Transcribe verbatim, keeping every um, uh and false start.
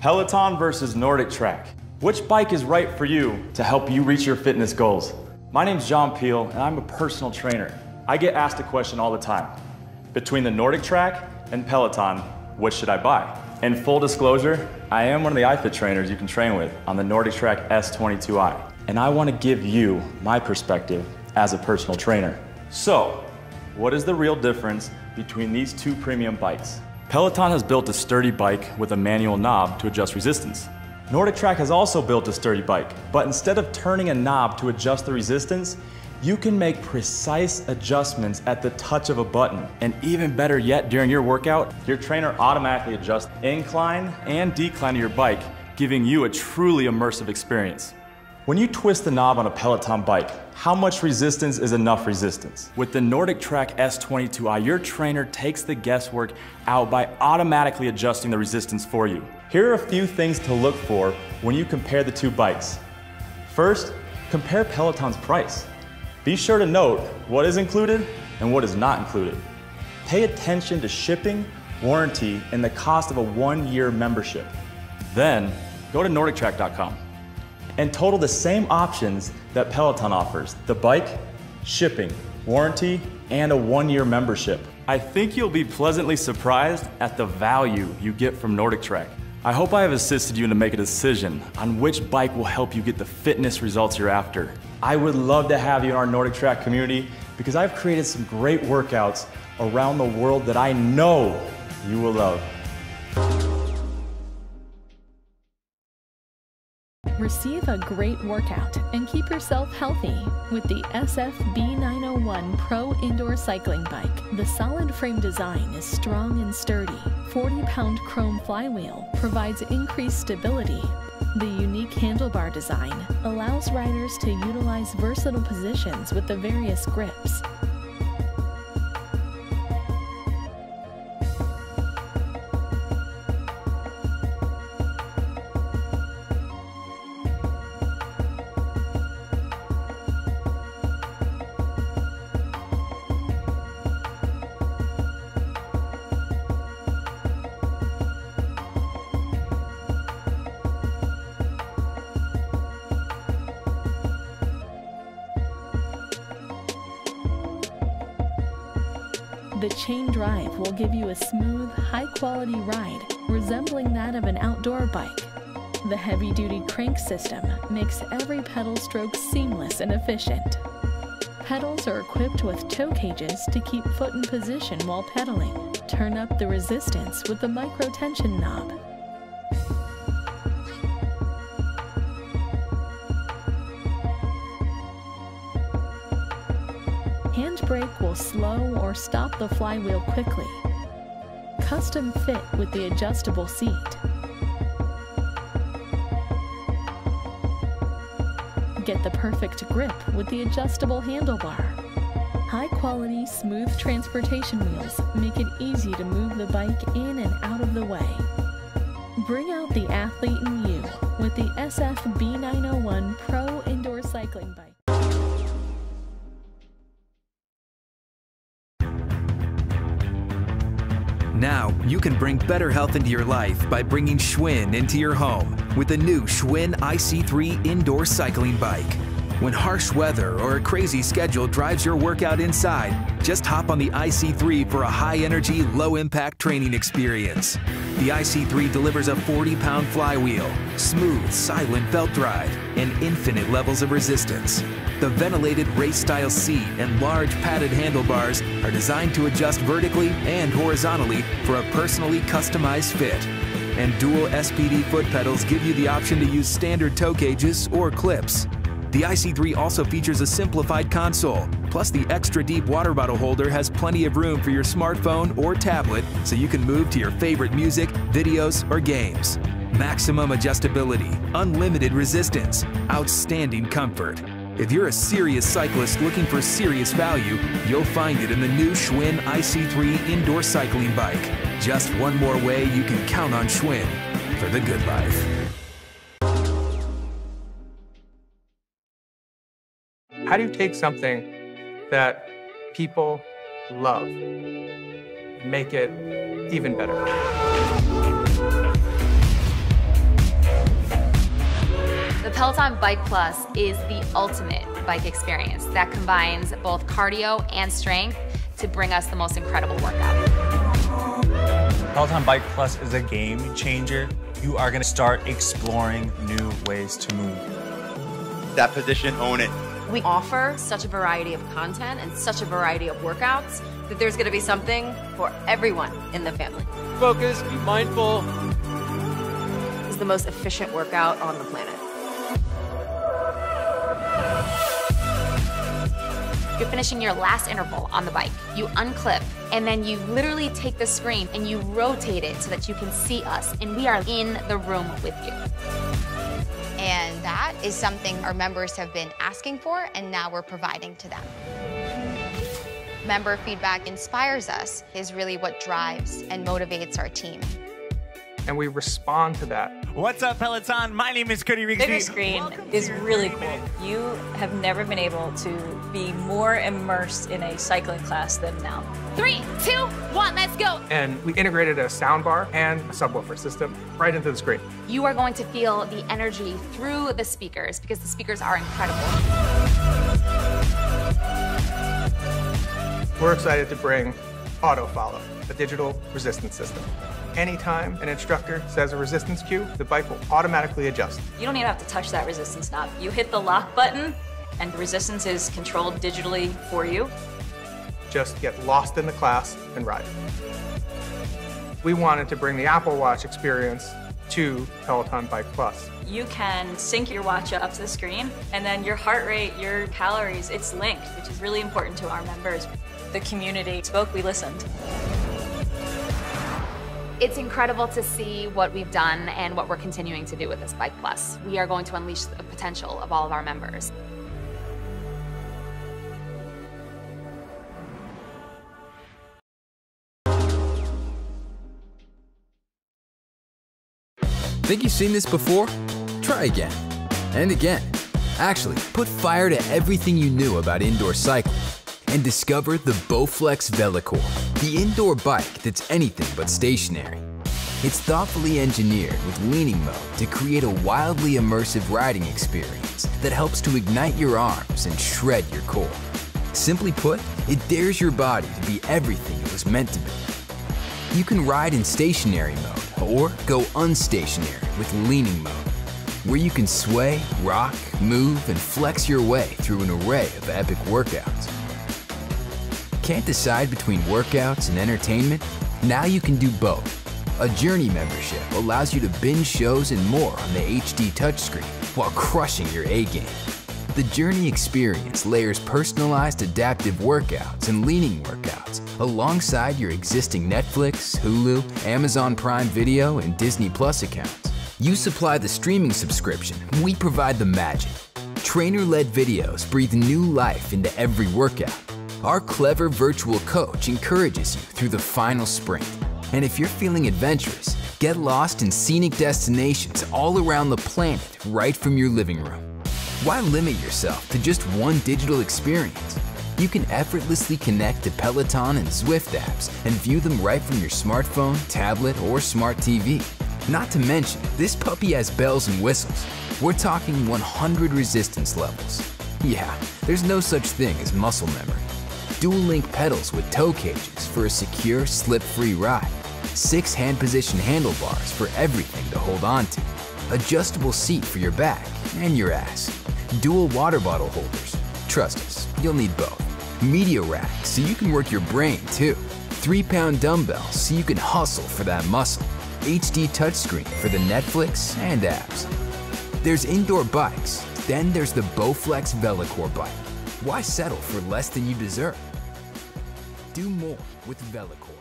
Peloton versus NordicTrack. Which bike is right for you to help you reach your fitness goals? My name's John Peel and I'm a personal trainer. I get asked a question all the time. Between the NordicTrack and Peloton, what should I buy? In full disclosure, I am one of the iFit trainers you can train with on the NordicTrack S twenty-two i. And I want to give you my perspective as a personal trainer. So, what is the real difference between these two premium bikes? Peloton has built a sturdy bike with a manual knob to adjust resistance. NordicTrack has also built a sturdy bike, but instead of turning a knob to adjust the resistance, you can make precise adjustments at the touch of a button. And even better yet, during your workout, your trainer automatically adjusts incline and decline of your bike, giving you a truly immersive experience. When you twist the knob on a Peloton bike, how much resistance is enough resistance? With the NordicTrack S twenty-two i, your trainer takes the guesswork out by automatically adjusting the resistance for you. Here are a few things to look for when you compare the two bikes. First, compare Peloton's price. Be sure to note what is included and what is not included. Pay attention to shipping, warranty, and the cost of a one-year membership. Then, go to nordic track dot com. And total the same options that Peloton offers: the bike, shipping, warranty, and a one-year membership. I think you'll be pleasantly surprised at the value you get from NordicTrack. I hope I have assisted you to make a decision on which bike will help you get the fitness results you're after. I would love to have you in our NordicTrack community because I've created some great workouts around the world that I know you will love. Receive a great workout and keep yourself healthy with the S F B nine oh one Pro Indoor Cycling Bike. The solid frame design is strong and sturdy. forty pound chrome flywheel provides increased stability. The unique handlebar design allows riders to utilize versatile positions with the various grips. The chain drive will give you a smooth, high-quality ride, resembling that of an outdoor bike. The heavy-duty crank system makes every pedal stroke seamless and efficient. Pedals are equipped with toe cages to keep foot in position while pedaling. Turn up the resistance with the micro-tension knob. Handbrake will slow or stop the flywheel quickly. Custom fit with the adjustable seat. Get the perfect grip with the adjustable handlebar. High-quality, smooth transportation wheels make it easy to move the bike in and out of the way. Bring out the athlete in you with the S F B nine oh one Pro Indoor Cycling Bike. Now, you can bring better health into your life by bringing Schwinn into your home with the new Schwinn I C three Indoor Cycling Bike. When harsh weather or a crazy schedule drives your workout inside, just hop on the I C three for a high-energy, low-impact training experience. The I C three delivers a forty pound flywheel, smooth, silent belt drive, and infinite levels of resistance. The ventilated race-style seat and large padded handlebars are designed to adjust vertically and horizontally for a personally customized fit. And dual S P D foot pedals give you the option to use standard toe cages or clips. The I C three also features a simplified console, plus the extra-deep water bottle holder has plenty of room for your smartphone or tablet so you can move to your favorite music, videos, or games. Maximum adjustability, unlimited resistance, outstanding comfort. If you're a serious cyclist looking for serious value, you'll find it in the new Schwinn I C three Indoor Cycling Bike. Just one more way you can count on Schwinn for the good life. How do you take something that people love, make it even better? The Peloton Bike Plus is the ultimate bike experience that combines both cardio and strength to bring us the most incredible workout. Peloton Bike Plus is a game changer. You are gonna start exploring new ways to move. That position, own it. We offer such a variety of content and such a variety of workouts that there's gonna be something for everyone in the family. Focus, be mindful. It's the most efficient workout on the planet. You're finishing your last interval on the bike. You unclip, and then you literally take the screen and you rotate it so that you can see us, and we are in the room with you. And that is something our members have been asking for, and now we're providing to them. Member feedback inspires us, is really what drives and motivates our team. And we respond to that. What's up, Peloton? My name is Cody Rieke. Bigger screen is really cool. You have never been able to be more immersed in a cycling class than now. Three, two, one, let's go. And we integrated a sound bar and a subwoofer system right into the screen. You are going to feel the energy through the speakers because the speakers are incredible. We're excited to bring AutoFollow, a digital resistance system. Anytime an instructor says a resistance cue, the bike will automatically adjust. You don't even have to touch that resistance knob. You hit the lock button, and the resistance is controlled digitally for you. Just get lost in the class and ride. We wanted to bring the Apple Watch experience to Peloton Bike Plus. You can sync your watch up to the screen, and then your heart rate, your calories, it's linked, which is really important to our members. The community spoke, we listened. It's incredible to see what we've done and what we're continuing to do with this Bike Plus. We are going to unleash the potential of all of our members. Think you've seen this before? Try again, and again. Actually, put fire to everything you knew about indoor cycling and discover the Bowflex Velicore. The indoor bike that's anything but stationary. It's thoughtfully engineered with leaning mode to create a wildly immersive riding experience that helps to ignite your arms and shred your core. Simply put, it dares your body to be everything it was meant to be. You can ride in stationary mode or go unstationary with leaning mode, where you can sway, rock, move, and flex your way through an array of epic workouts. Can't decide between workouts and entertainment? Now you can do both. A Journey membership allows you to binge shows and more on the H D touchscreen while crushing your A-game. The Journey experience layers personalized adaptive workouts and leaning workouts alongside your existing Netflix, Hulu, Amazon Prime Video, and Disney Plus accounts. You supply the streaming subscription, we provide the magic. Trainer-led videos breathe new life into every workout. Our clever virtual coach encourages you through the final sprint. And if you're feeling adventurous, get lost in scenic destinations all around the planet right from your living room. Why limit yourself to just one digital experience? You can effortlessly connect to Peloton and Zwift apps and view them right from your smartphone, tablet, or smart T V. Not to mention, this puppy has bells and whistles. We're talking one hundred resistance levels. Yeah, there's no such thing as muscle memory. Dual-link pedals with toe cages for a secure, slip-free ride. Six hand-position handlebars for everything to hold on to. Adjustable seat for your back and your ass. Dual water bottle holders. Trust us, you'll need both. Media rack so you can work your brain too. Three-pound dumbbells so you can hustle for that muscle. H D touchscreen for the Netflix and apps. There's indoor bikes, then there's the Bowflex Velicore bike. Why settle for less than you deserve? Do more with Velicore.